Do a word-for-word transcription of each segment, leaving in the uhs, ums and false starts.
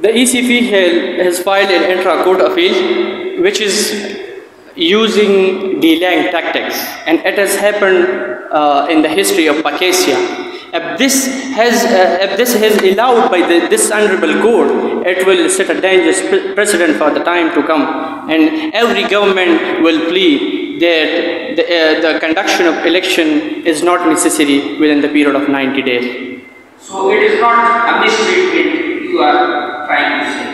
The E C P has filed an intra-court appeal which is using delaying tactics, and it has happened uh, in the history of Pakasia. If this has, uh, if this is allowed by the, this honorable court, it will set a dangerous pre precedent for the time to come, and every government will plead that the, uh, the conduction of election is not necessary within the period of ninety days. So it is not a misstatement you are trying to say?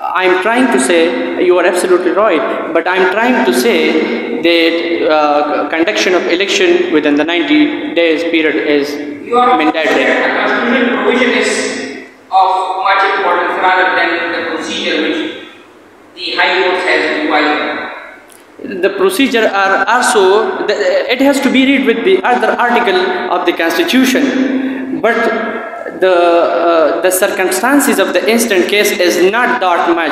I am trying to say, you are absolutely right, but I am trying to say that uh, conduction of election within the ninety days period is You are mandatory. The constitutional provision is of much importance rather than the procedure which the High Court has revised. The procedure are also, it has to be read with the other article of the Constitution, but the, uh, the circumstances of the instant case is not that much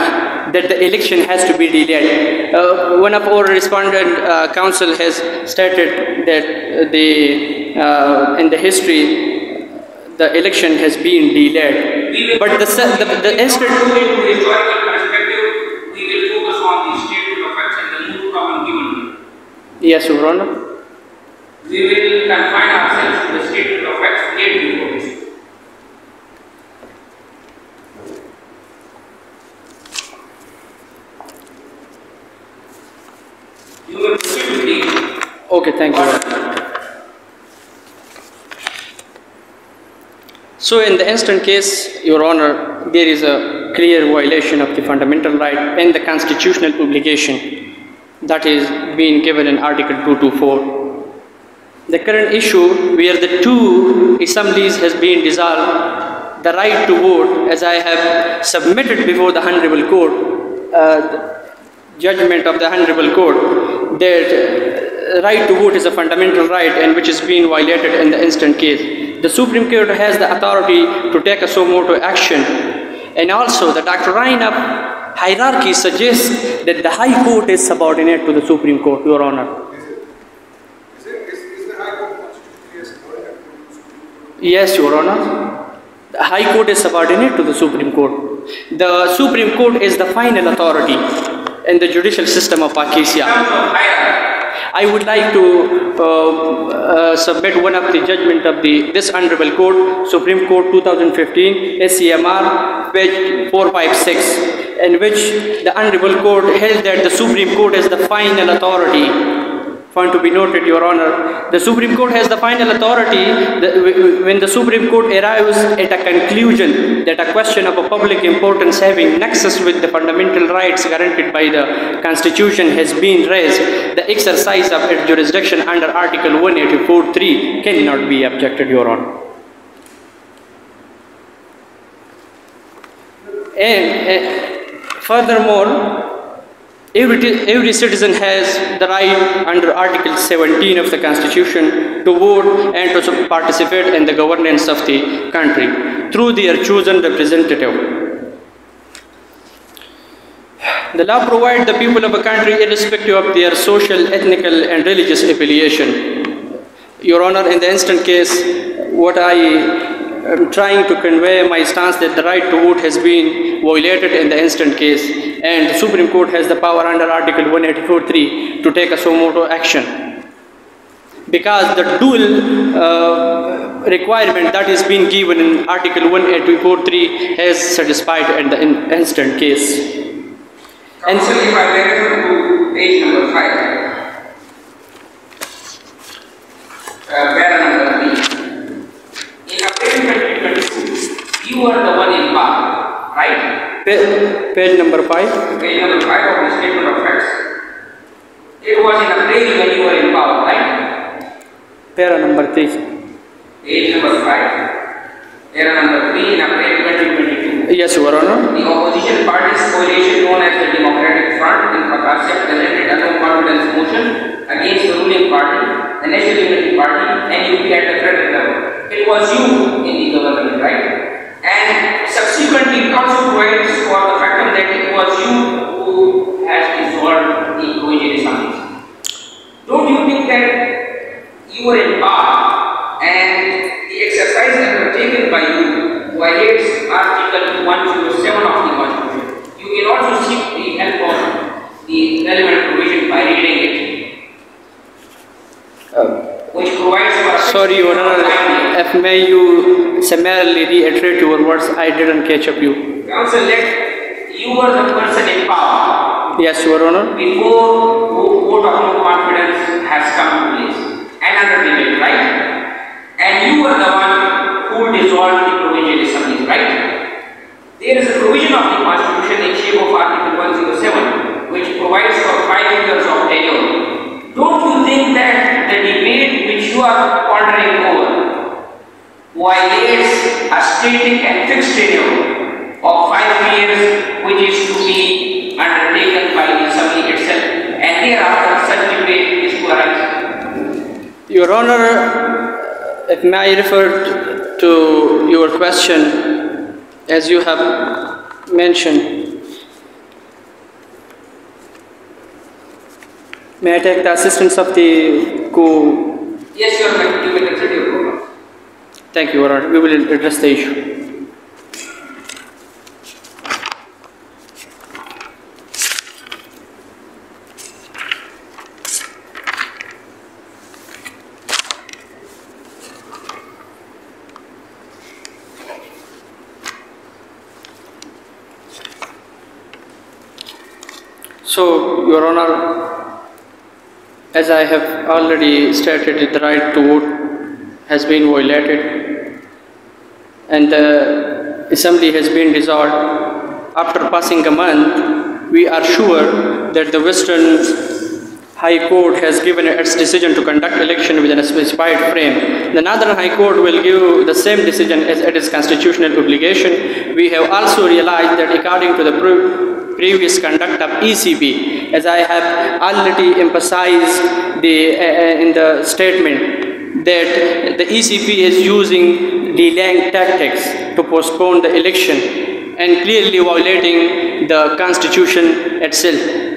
that the election has to be delayed. Uh, one of our respondent uh, council has stated that the uh, in the history the election has been delayed. But the the, the instant perspective, we will focus on the statement of facts and the new problem given. Yes, Your Honor. We will confine ourselves to the statement of facts given. Okay, thank you. So in the instant case, Your Honor, there is a clear violation of the fundamental right and the constitutional obligation that is being given in Article two twenty-four. The current issue where the two assemblies has been dissolved, the right to vote, as I have submitted before the Honorable Court, uh, judgment of the Honorable Court, that right to vote is a fundamental right and which is being violated in the instant case. The Supreme Court has the authority to take a suo moto action, and also the doctrine of hierarchy suggests that the High Court is subordinate to the Supreme Court, Your Honor. Is, it, is, it, is, is the High Court constitutionally subordinate to the Supreme Court? Yes, Your Honor. The High Court is subordinate to the Supreme Court. The Supreme Court is the final authority in the judicial system of Pakasia. I would like to uh, uh, submit one of the judgment of the this honorable court, Supreme Court two thousand fifteen, S C M R, page four fifty-six, in which the honorable court held that the Supreme Court is the final authority. Fun to be noted, Your Honor. The Supreme Court has the final authority that when the Supreme Court arrives at a conclusion that a question of a public importance having nexus with the fundamental rights guaranteed by the Constitution has been raised, the exercise of its jurisdiction under Article one eighty-four point three cannot be objected, Your Honor. And uh, furthermore, Every, every citizen has the right under Article seventeen of the Constitution to vote and to participate in the governance of the country through their chosen representative. The law provides the people of a country irrespective of their social, ethnical and religious affiliation. Your Honor, in the instant case, what I am trying to convey my stance that the right to vote has been violated in the instant case, and the Supreme Court has the power under Article one eighty-four point three to take a suo moto action, because the dual uh, requirement that is being given in Article one eighty-four point three has satisfied in the in instant case. And so if I refer to page number five, uh, para number three, in April twenty twenty-two, you are the one in power, right? Page, page number five. Page number five of the statement of facts. It was in April when you were in power, right? Para number three. Page number five. Para number three in April twenty twenty-two. Yes, Your Honor. The opposition party's coalition known as the Democratic Front in Pakasia presented a no confidence motion against the ruling party, the National Unity Party, and you had a threat level. It was you in the government, right? And subsequently it also provides for the fact that it was you who has dissolved the provisional assemblies. Don't you think that you were in power and the exercise undertaken by you violates Article one twenty-seven of the Your Honor, if may you summarily reiterate your words, I didn't catch up you. Counsel, let you are the person in power. Yes, Your Honor. Before vote of no confidence has come to place. Another debate, right? And you are the one who dissolved the provincial assemblies, right? There is a provision of the Constitution in shape of Article one oh seven, which provides for five years of tenure. Don't you think that the debate which you are pondering over violates a static and fixed tenure of five years, which is to be undertaken by the assembly itself, and thereafter such debate is to arise? Your Honor, if I refer to your question, as you have mentioned, may I take the assistance of the co? Yes, Your Honor, you may consider your problem. Thank you, Your Honor. We will address the issue. So, Your Honor, as I have already stated, the right to vote has been violated and the assembly has been dissolved. After passing a month, we are sure that the Western High Court has given its decision to conduct election within a specified frame. The Northern High Court will give the same decision as it is constitutional obligation. We have also realized that according to the proof, previous conduct of E C P, as I have already emphasized the, uh, in the statement, that the E C P is using delaying tactics to postpone the election and clearly violating the constitution itself.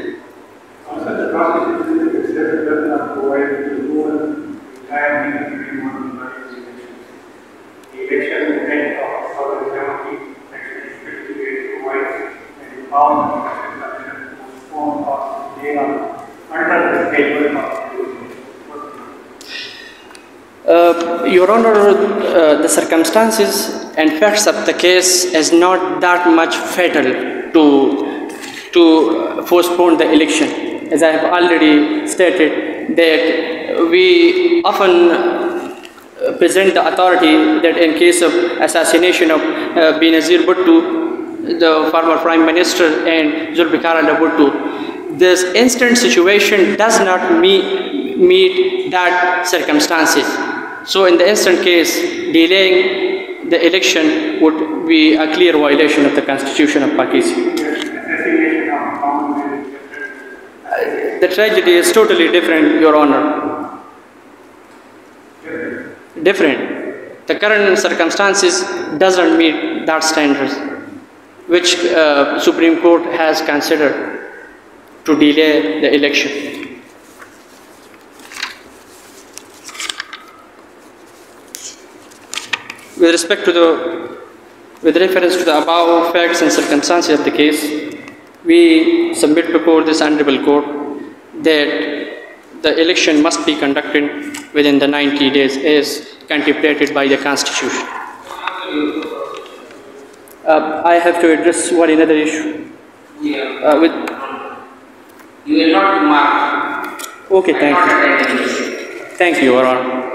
Uh, Your Honor, uh, the circumstances and facts of the case is not that much fatal to, to postpone the election. As I have already stated, that we often present the authority that in case of assassination of uh, Benazir Bhutto, the former Prime Minister, and Zulfiqar Ali Bhutto, this instant situation does not meet, meet that circumstances. So in the instant case, delaying the election would be a clear violation of the Constitution of Pakistan. The tragedy is totally different, Your Honor. Different. The current circumstances doesn't meet that standard, which uh, Supreme Court has considered to delay the election. With respect to the, with reference to the above facts and circumstances of the case, we submit before this Honorable Court that the election must be conducted within the ninety days as contemplated by the Constitution. Uh, I have to address one another issue. Yeah. Uh, with you will not mark. Okay, thank you. Thank you, Your Honor.